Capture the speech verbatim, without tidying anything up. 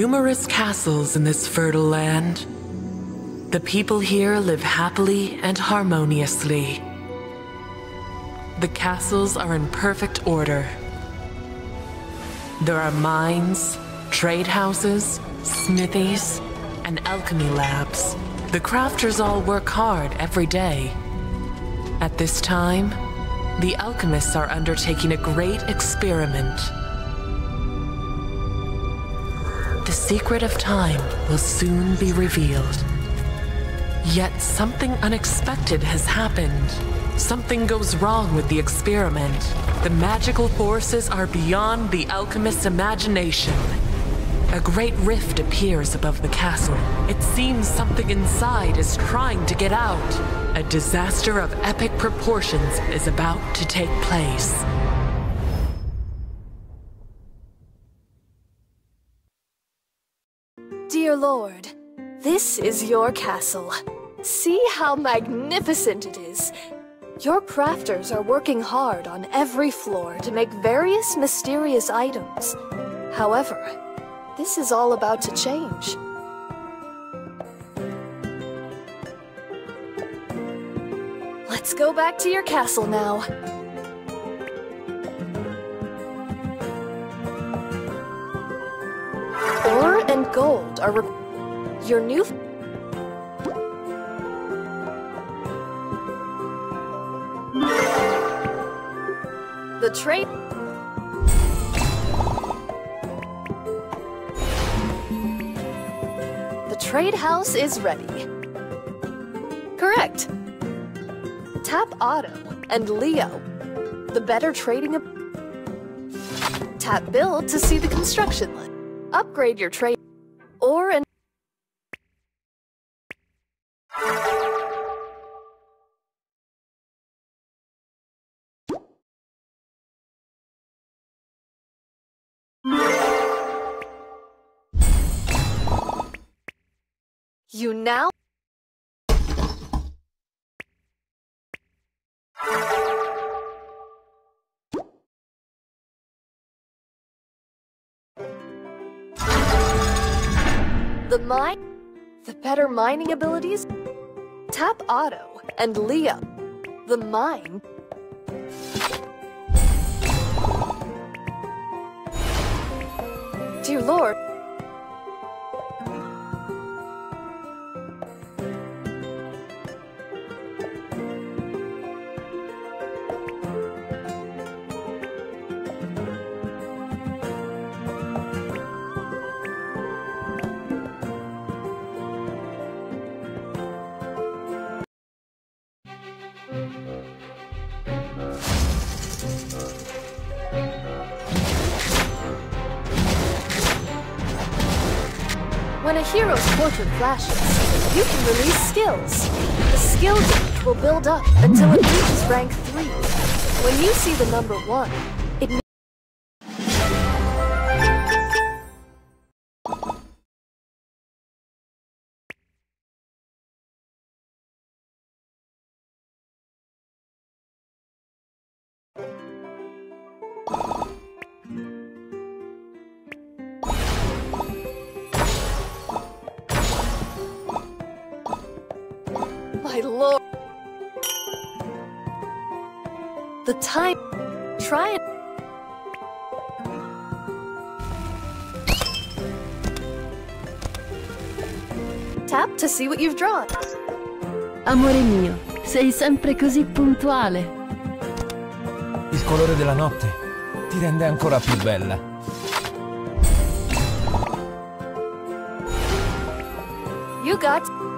Numerous castles in this fertile land. The people here live happily and harmoniously. The castles are in perfect order. There are mines, trade houses, smithies, and alchemy labs. The crafters all work hard every day. At this time, the alchemists are undertaking a great experiment. The secret of time will soon be revealed. Yet something unexpected has happened. Something goes wrong with the experiment. The magical forces are beyond the alchemist's imagination. A great rift appears above the castle. It seems something inside is trying to get out. A disaster of epic proportions is about to take place. Dear Lord, this is your castle. See how magnificent it is. Your crafters are working hard on every floor to make various mysterious items. However, this is all about to change. Let's go back to your castle now. Ore and gold are re- your new... The trade... Trade house is ready. Correct. Tap Otto and Leo. The better trading of... Tap build to see the construction list. Upgrade your trade or an... You now the mine, the better mining abilities. Tap Otto and Leo. The mine. Dear Lord. When a hero's portrait flashes, you can release skills. The skill gauge will build up until it reaches rank three. When you see the number one, it means... My lord. The time. Try it. Tap to see what you've drawn. Amore mio, sei sempre così puntuale. Il colore della notte ti rende ancora più bella. You got